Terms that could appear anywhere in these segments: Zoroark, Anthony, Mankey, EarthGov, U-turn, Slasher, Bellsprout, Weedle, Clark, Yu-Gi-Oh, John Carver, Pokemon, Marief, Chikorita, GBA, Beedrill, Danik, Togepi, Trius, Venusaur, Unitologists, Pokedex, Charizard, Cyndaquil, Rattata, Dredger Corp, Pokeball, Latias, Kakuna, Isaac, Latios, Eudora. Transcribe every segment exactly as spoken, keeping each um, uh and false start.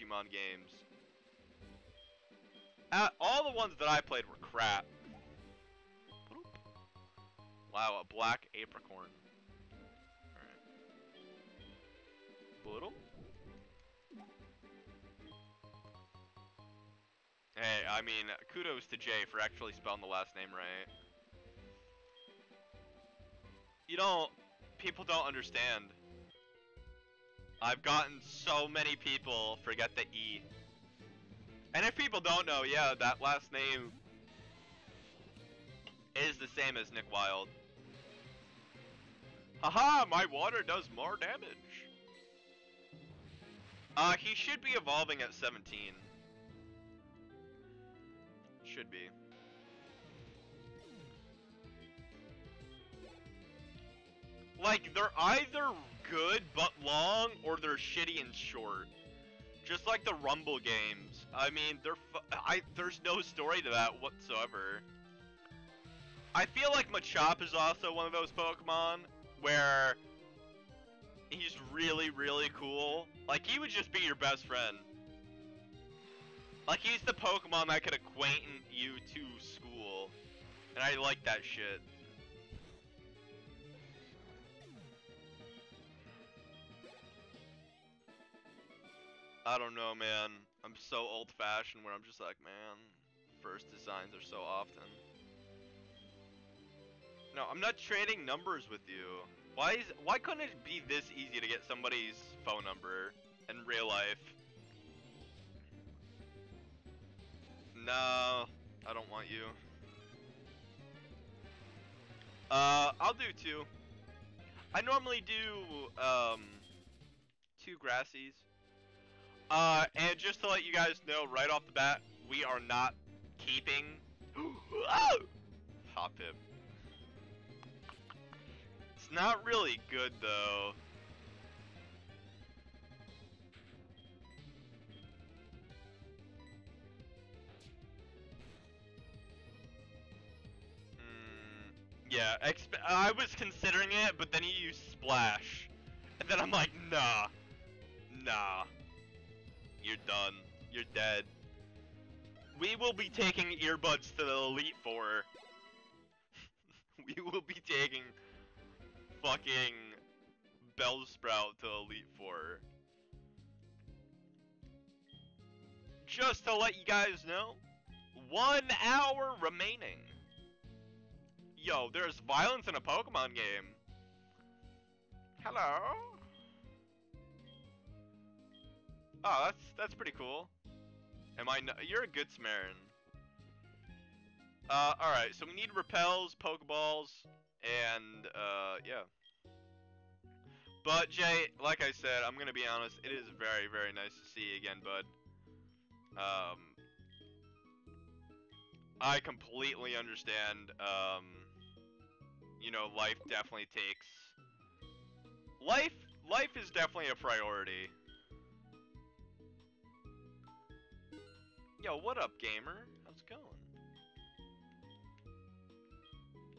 Pokemon games. Uh, all the ones that I played were crap. Wow, a black apricorn. Alright. Hey, I mean, kudos to Jay for actually spelling the last name right. You don't... People don't understand. I've gotten so many people forget the E. And if people don't know, yeah, that last name is the same as Nick Wilde. Haha, my water does more damage. Uh, he should be evolving at seventeen. Should be. Like, they're either good but long, or they're shitty and short. Just like the Rumble games. I mean, they're f I, there's no story to that whatsoever. I feel like Machop is also one of those Pokemon where he's really, really cool. Like, he would just be your best friend. Like, he's the Pokemon that could acquaint you to school. And I like that shit. I don't know, man. I'm so old-fashioned where I'm just like, man, first designs are so often. No, I'm not trading numbers with you. Why is why couldn't it be this easy to get somebody's phone number in real life? No, I don't want you. Uh, I'll do two. I normally do um two Grassies. Uh, and just to let you guys know right off the bat, we are not keeping Hot Pip. It's not really good though. Mm, yeah, exp I was considering it, but then you used Splash. And then I'm like, nah. Nah. You're done. You're dead. We will be taking earbuds to the Elite Four. We will be taking fucking Bellsprout to Elite Four. Just to let you guys know, one hour remaining. Yo, there's violence in a Pokemon game. Hello? Oh, that's that's pretty cool. Am I? No, you're a good Smarin. Uh, all right. So we need repels, Pokeballs, and uh, yeah. But Jay, like I said, I'm gonna be honest. It is very, very nice to see you again, bud. Um, I completely understand. Um, you know, life definitely takes. Life, life is definitely a priority. Yo, what up, gamer? How's it going?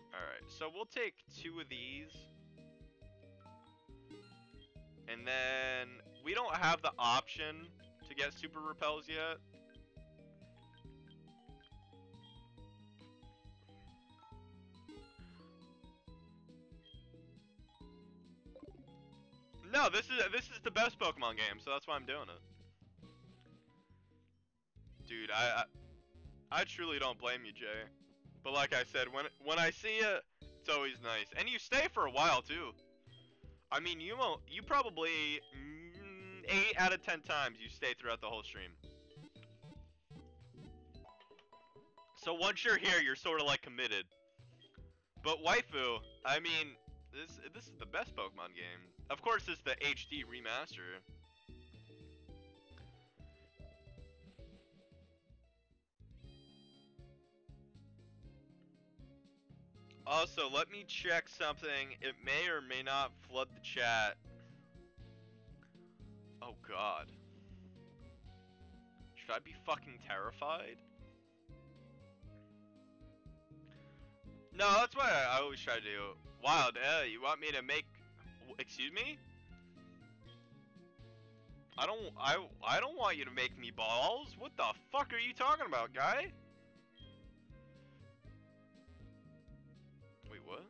Alright, so we'll take two of these. And then, we don't have the option to get super repels yet. No, this is this is the best Pokemon game, so that's why I'm doing it. Dude, I, I I truly don't blame you, Jay. But like I said, when when I see you, it's always nice. And you stay for a while too. I mean, you won't, you probably mm, eight out of ten times you stay throughout the whole stream. So once you're here, you're sort of like committed. But waifu, I mean, this this is the best Pokemon game. Of course, it's the H D remaster. Also, let me check something. It may or may not flood the chat. Oh god. Should I be fucking terrified? No, that's what I always try to do. Wild, uh, you want me to make... Excuse me? I don't I I don't want you to make me balls. What the fuck are you talking about, guy? Wait, what?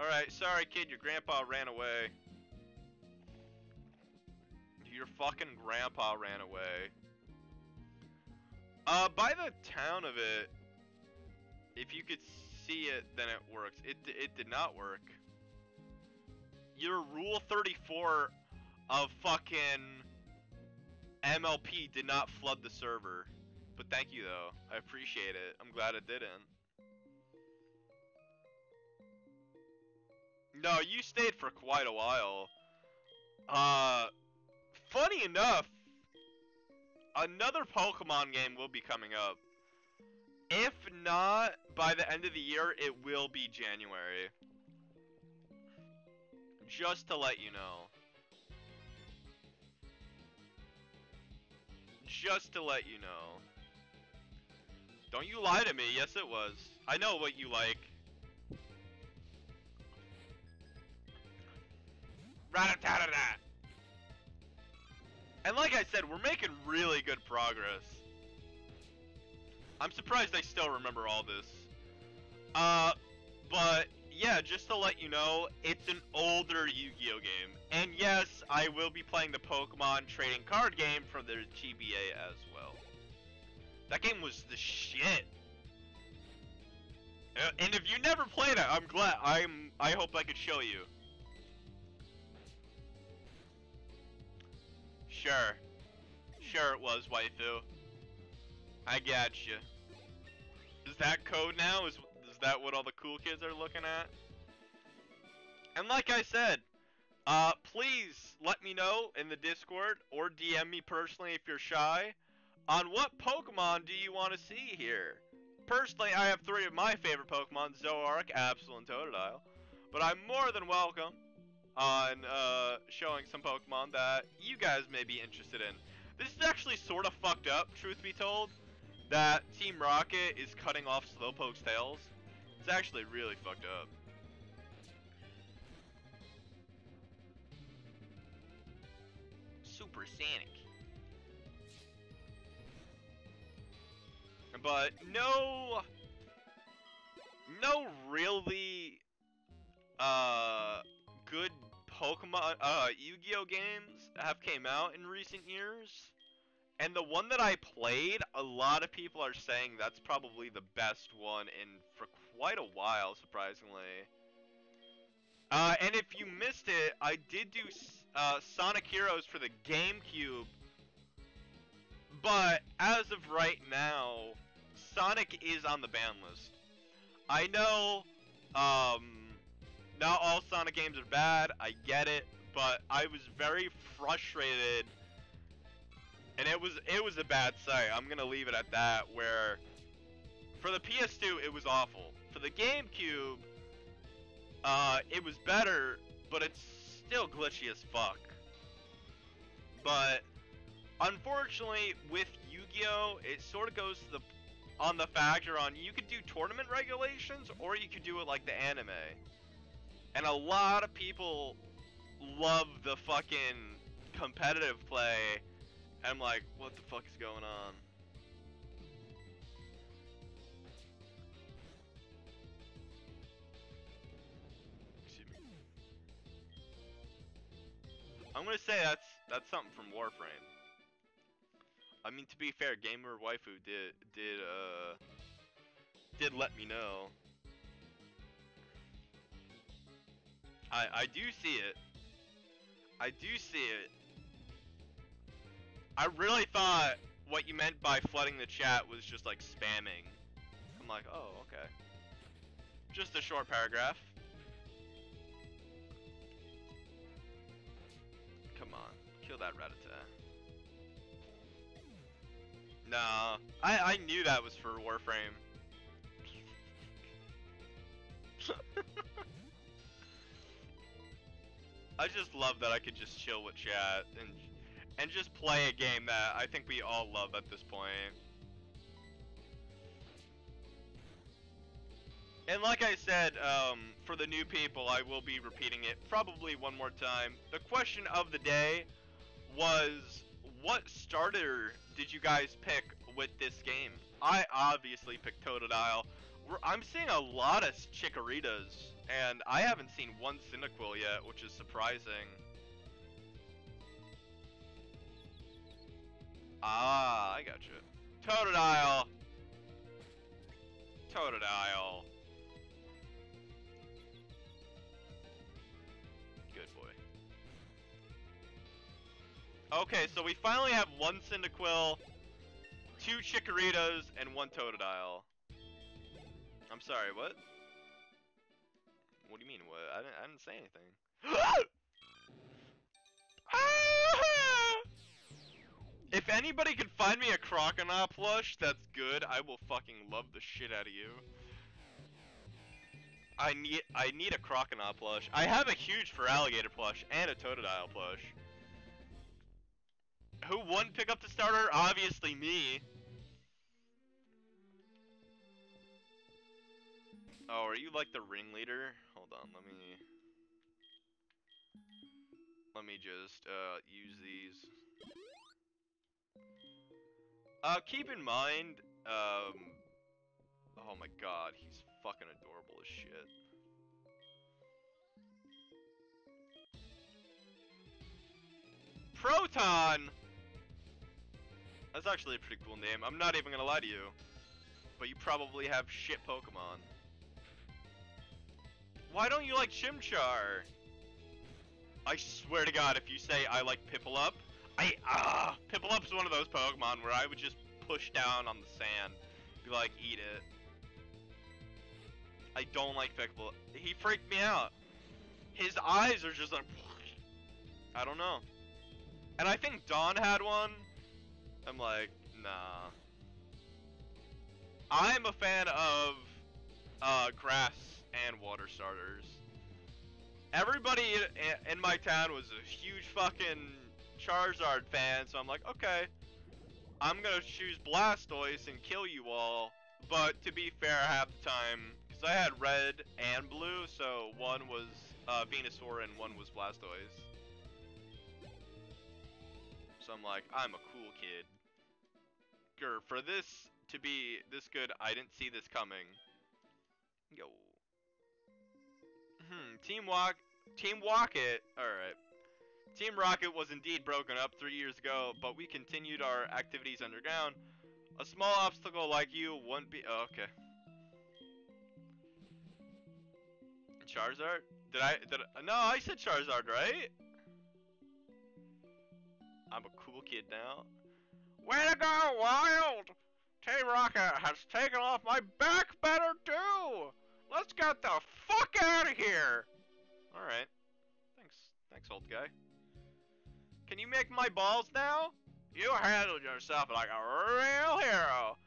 Alright, sorry kid, your grandpa ran away. Your fucking grandpa ran away. Uh, by the town of it, if you could see it, then it works. It, it did not work. Your rule thirty-four of fucking M L P did not flood the server. But thank you though. I appreciate it. I'm glad it didn't. No, you stayed for quite a while. Uh, funny enough, another Pokemon game will be coming up. If not by the end of the year, it will be January. Just to let you know. Just to let you know. Don't you lie to me. Yes, it was. I know what you like. Rat-a-tat-a-tat. And like I said, we're making really good progress. I'm surprised I still remember all this. Uh, but yeah, just to let you know, it's an older Yu-Gi-Oh game. And yes, I will be playing the Pokemon trading card game from the G B A as well. That game was the shit. And if you never played it, I'm glad. I'm. I hope I could show you. Sure. Sure it was, waifu. I gotcha. Is that code now? Is, is that what all the cool kids are looking at? And like I said, uh, please let me know in the Discord or D M me personally if you're shy on what Pokemon do you want to see here. Personally, I have three of my favorite Pokemon, Zoroark, Absol, and Totodile. But I'm more than welcome on uh, showing some Pokemon that you guys may be interested in. This is actually sort of fucked up, truth be told, that Team Rocket is cutting off Slowpoke's tails. It's actually really fucked up. Super Sonic. But no, no really, uh, good Pokemon, uh, Yu-Gi-Oh games have came out in recent years, and the one that I played, a lot of people are saying that's probably the best one in for quite a while, surprisingly. Uh, and if you missed it, I did do uh, Sonic Heroes for the GameCube, but as of right now, Sonic is on the ban list. I know, um, not all Sonic games are bad, I get it, but I was very frustrated, and it was it was a bad sight. I'm gonna leave it at that. Where for the P S two it was awful. For the GameCube, uh, it was better, but it's still glitchy as fuck. But unfortunately, with Yu-Gi-Oh, it sort of goes to the on the factor on you could do tournament regulations or you could do it like the anime. And a lot of people love the fucking competitive play. And I'm like, what the fuck is going on? Excuse me. I'm gonna say that's that's something from Warframe. I mean, to be fair, Gamer Waifu did did uh did let me know. I, I do see it. I do see it. I really thought what you meant by flooding the chat was just like spamming. I'm like, oh, okay. Just a short paragraph. Come on, kill that Rattata. Nah, I, I knew that was for Warframe. I just love that I could just chill with chat and and just play a game that I think we all love at this point. And like I said, um, for the new people, I will be repeating it probably one more time. The question of the day was what starter did you guys pick with this game? I obviously picked Totodile. We're, I'm seeing a lot of Chikoritas, and I haven't seen one Cyndaquil yet, which is surprising. Ah, I gotcha. Totodile! Totodile. Good boy. Okay, so we finally have one Cyndaquil, two Chikoritas, and one Totodile. I'm sorry, what? What do you mean, what? I didn't, I didn't say anything. If anybody can find me a Croconaw plush that's good, I will fucking love the shit out of you. I need I need a Croconaw plush. I have a huge Feraligatr plush and a Totodile plush. Who wouldn't pick up the starter? Obviously me. Oh, are you like the ringleader? Hold on, let me... Let me just uh, use these. Uh, keep in mind, um, oh my god, he's fucking adorable as shit. Proton! That's actually a pretty cool name, I'm not even gonna lie to you. But you probably have shit Pokemon. Why don't you like Chimchar? I swear to god, if you say I like Piplup, I, ah, uh, Piplup's one of those Pokemon where I would just push down on the sand, be like, eat it. I don't like Piplup. He freaked me out. His eyes are just like, I don't know. And I think Dawn had one. I'm like, nah. I'm a fan of uh, grass and water starters. Everybody in, in my town was a huge fucking Charizard fan, so I'm like, okay, I'm gonna choose Blastoise and kill you all, but to be fair, half the time, because I had red and blue, so one was uh, Venusaur and one was Blastoise, so I'm like, I'm a cool kid. Grr, for this to be this good, I didn't see this coming. Yo. Hmm, Team Walk, Team Walk It, alright. Team Rocket was indeed broken up three years ago, but we continued our activities underground. A small obstacle like you wouldn't be- oh, okay. Charizard? Did I- did I- no, I said Charizard, right? I'm a cool kid now. Way to go, Wild! Team Rocket has taken off my back better too! Let's get the fuck out of here! Alright. Thanks. Thanks, old guy. Can you make my balls now? You handled yourself like a real hero.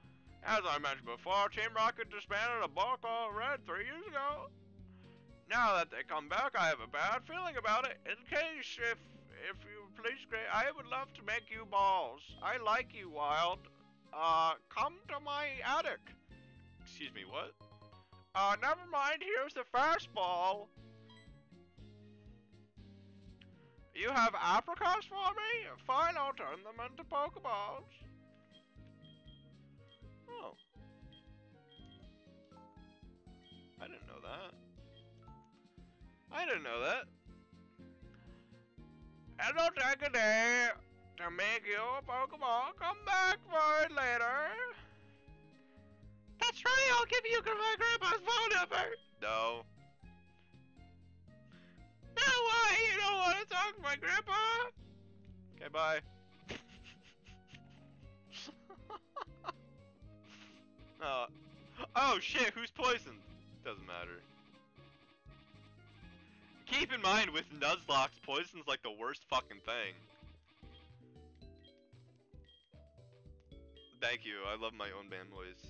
As I mentioned before, Team Rocket disbanded a bulk all red three years ago. Now that they come back, I have a bad feeling about it. In case, if if you please, I would love to make you balls. I like you, Wild. Uh, come to my attic. Excuse me, what? Uh, never mind, here's the fastball. You have apricots for me? Fine, I'll turn them into Pokeballs. Oh. I didn't know that. I didn't know that. It'll take a day to make you a Pokeball. Come back for it later. That's right, I'll give you my grandpa's phone number. No. No, why? You don't want to talk to my grandpa? Okay, bye. uh, oh, shit, who's poisoned? Doesn't matter. Keep in mind, with Nuzlocke's, poison's like the worst fucking thing. Thank you, I love my own band noise.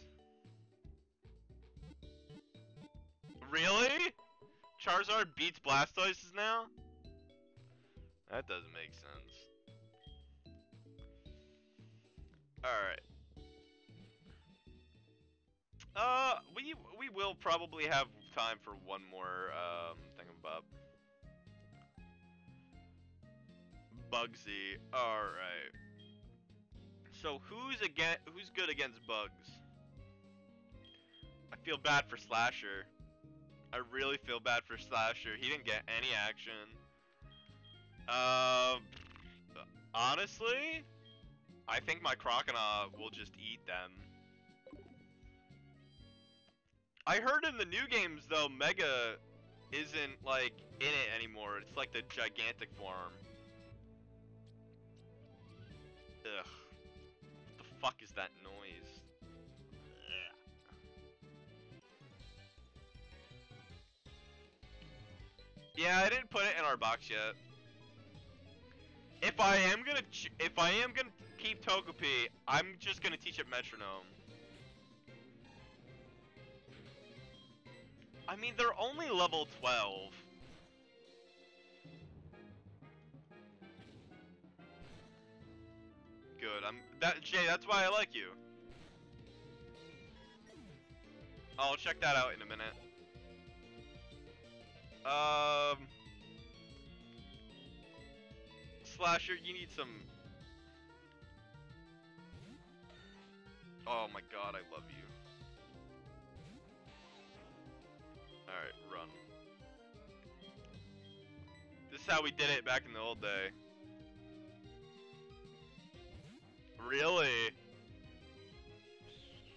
Really? Charizard beats Blastoises now? That doesn't make sense. Alright. Uh, we we will probably have time for one more um, thingamabob. Bugsy. Alright. So who's again who's good against bugs? I feel bad for Slasher. I really feel bad for Slasher. He didn't get any action. Uh, honestly, I think my Croconaw will just eat them. I heard in the new games though, Mega isn't like in it anymore. It's like the gigantic form. Ugh. What the fuck is that noise? Ugh. Yeah, I didn't put it in our box yet. If I am gonna, ch if I am gonna keep Togepi, I'm just gonna teach it metronome. I mean, they're only level twelve. Good. I'm that Jay. That's why I like you. I'll check that out in a minute. Um, Slasher, you need some. Oh my God, I love you. Alright, run. This is how we did it back in the old day. Really?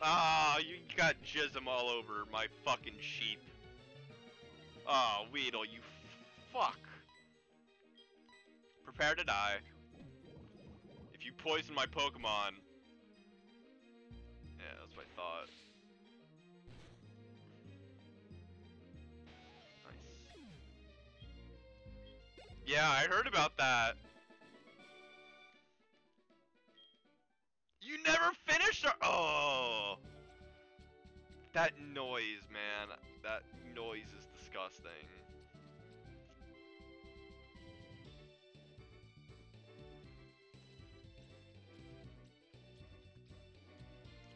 Ah, you got jism all over my fucking sheep. Ah, Weedle, you fuck. Prepare to die. If you poison my Pokemon. Yeah, that's what I thought. Yeah, I heard about that. You never finished our- Oh! That noise, man. That noise is disgusting.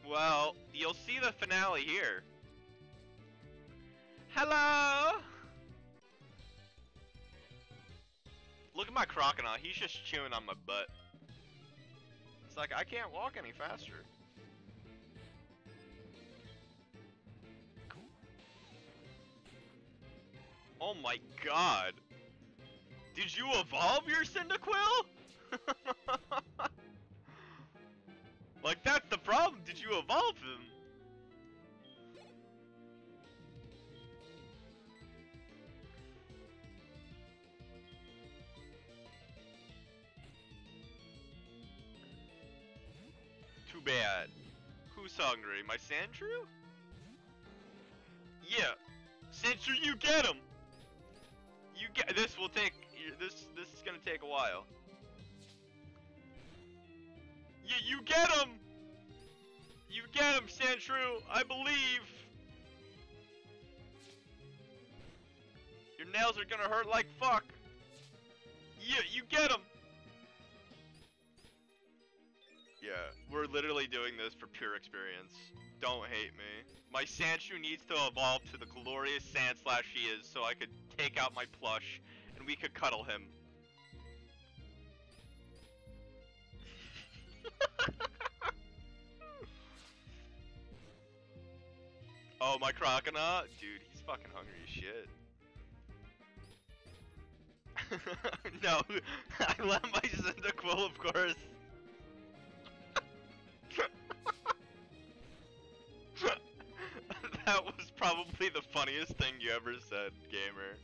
Well, you'll see the finale here. Hello! Look at my Croconaw, he's just chewing on my butt. It's like, I can't walk any faster. Cool. Oh my God. Did you evolve your Cyndaquil? Like, that's the problem. Did you evolve him? Too bad. Who's hungry? My Sandshrew? Yeah, Sandshrew, you get him. You get this. Will take this. This is gonna take a while. Yeah, you get him. You get him, Sandshrew. I believe. Your nails are gonna hurt like fuck. Yeah, you get him. Yeah, we're literally doing this for pure experience. Don't hate me. My Sandshrew needs to evolve to the glorious Sandslash he is so I could take out my plush and we could cuddle him. Oh, my Croconaw? Dude, he's fucking hungry as shit. No, I left my Cyndaquil, of course. That was probably the funniest thing you ever said, gamer.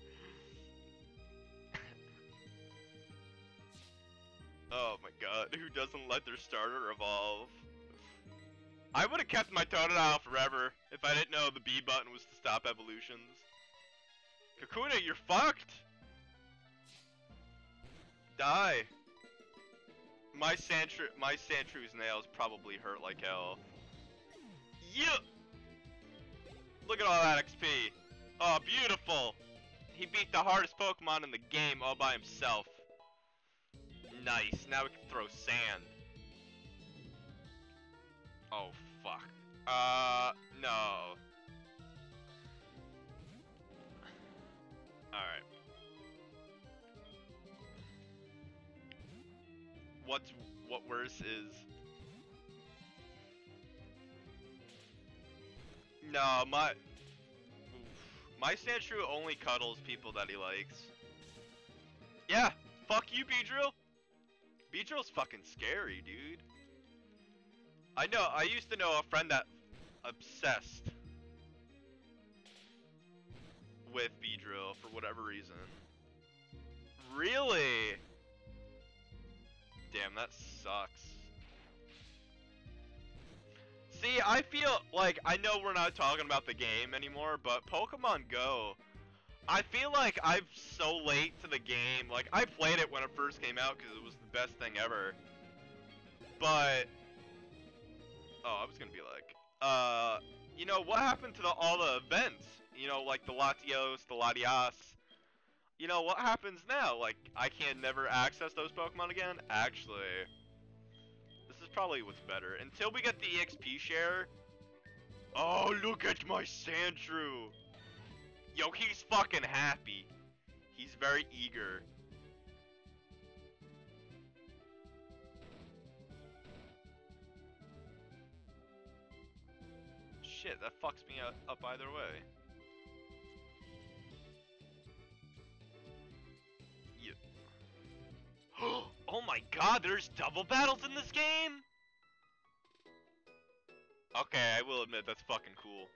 Oh my God, who doesn't let their starter evolve? I would have kept my Totodile forever if I didn't know the B button was to stop evolutions. Kakuna, you're fucked! Die. My Sandshrew, my Sandshrews nails probably hurt like hell. Yeah. Look at all that X P. Oh, beautiful. He beat the hardest Pokemon in the game all by himself. Nice. Now we can throw sand. Oh, fuck. Uh, no. Alright. what's what worse is no my oof. my Sandshrew only cuddles people that he likes. Yeah, fuck you, Beedrill. Beedrill's fucking scary, dude. I know. I used to know a friend that obsessed with Beedrill for whatever reason. Really? Damn, that sucks. See, I feel like, I know we're not talking about the game anymore, but Pokemon Go, I feel like I'm so late to the game. Like, I played it when it first came out because it was the best thing ever. But, oh, I was going to be like, uh, you know, what happened to the, all the events? You know, like the Latios, the Latias. You know, what happens now? Like, I can't never access those Pokemon again? Actually, this is probably what's better. Until we get the E X P share. Oh, look at my Sandshrew. Yo, he's fucking happy. He's very eager. Shit, that fucks me up, up either way. Yeah. Oh my god, there's double battles in this game? Okay, I will admit, that's fucking cool.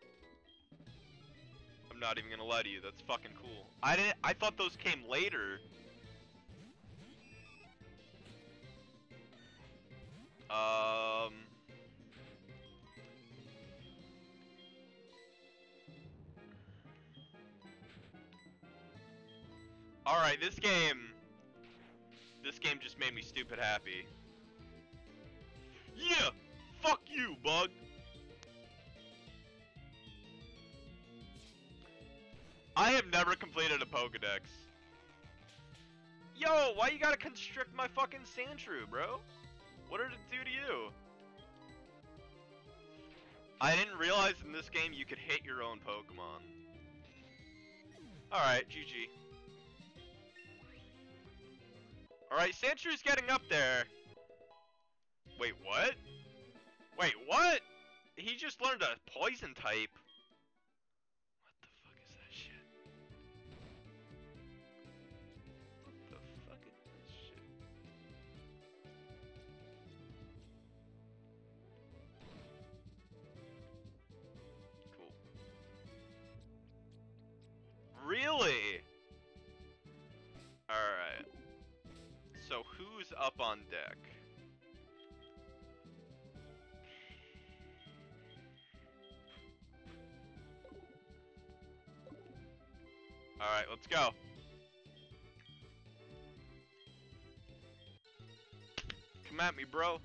I'm not even gonna lie to you, that's fucking cool. I didn't- I thought those came later. Um... Alright, this game... This game just made me stupid happy. Yeah! Fuck you, bug! I have never completed a Pokedex. Yo, why you gotta constrict my fucking Sandshrew, bro? What did it do to you? I didn't realize in this game you could hit your own Pokemon. Alright, G G. Alright, Sandshrew's getting up there. Wait, what? Wait, what? He just learned a poison type. What the fuck is that shit? What the fuck is that shit? Cool. Really? Alright. So who's up on deck? All right, let's go. Come at me, bro.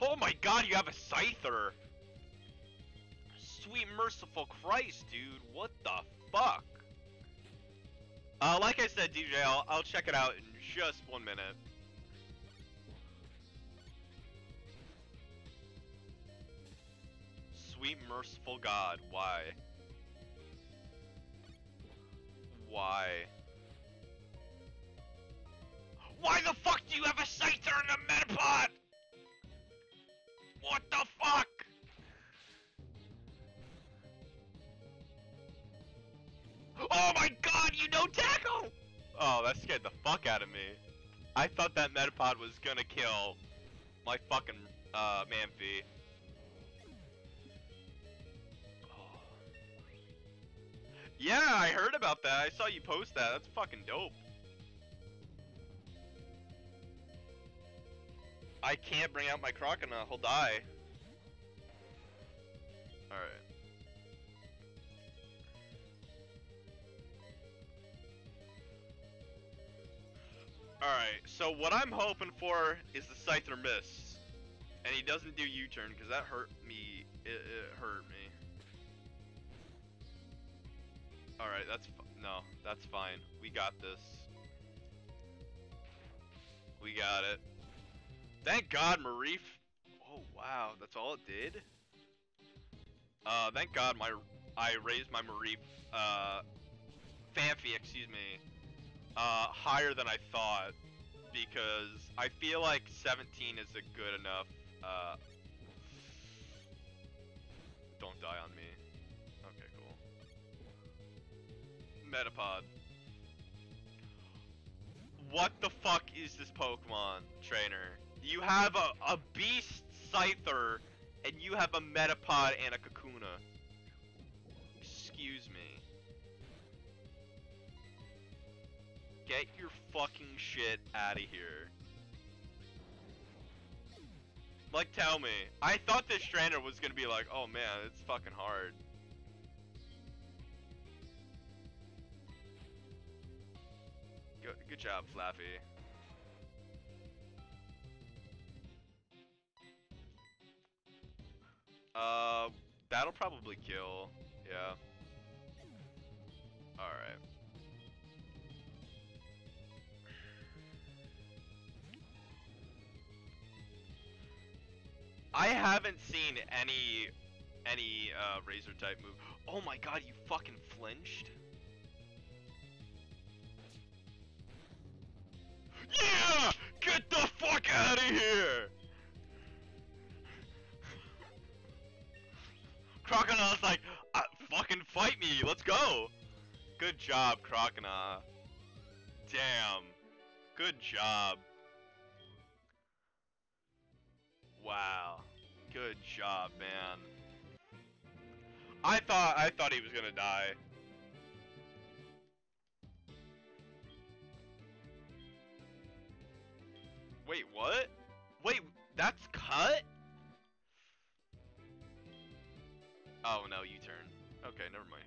Oh my god, you have a Scyther. Sweet merciful Christ, dude, what the fuck? Uh, like I said, D J, I'll, I'll check it out in just one minute. Sweet merciful God, why? Why? Why the fuck do you have a Scyther in a Metapod? What the fuck? Oh my god, you know tackle! Oh, that scared the fuck out of me. I thought that Metapod was gonna kill my fucking uh, Mankey. Oh. Yeah, I heard about that. I saw you post that. That's fucking dope. I can't bring out my Croconaw. He'll die. Alright. Alright, so what I'm hoping for is the Scyther miss. And he doesn't do U-turn, because that hurt me. It, it hurt me. Alright, that's... No, that's fine. We got this. We got it. Thank God, Marief. Oh, wow. That's all it did? Uh, thank God my I raised my Marief, uh, Fanfi, excuse me, uh, higher than I thought, because I feel like seventeen is a good enough, uh, don't die on me. Okay, cool. Metapod. What the fuck is this Pokemon, trainer? You have a, a Beast Scyther, and you have a Metapod and a Kakuna. Excuse me. Get your fucking shit out of here. Like, tell me. I thought this trainer was gonna be like, oh man, it's fucking hard. Good, good job, Flaffy. Uh, that'll probably kill. Yeah. Alright. I haven't seen any, any, uh, Razor type move. Oh my god, you fucking flinched? Yeah! Get the fuck out of here! Croconaw's like, uh, fucking fight me, let's go! Good job, Croconaw. Damn. Good job. Wow. Good job, man. I thought I thought he was gonna die. Wait, what? Wait, that's cut? Oh no, U-turn. Okay, never mind.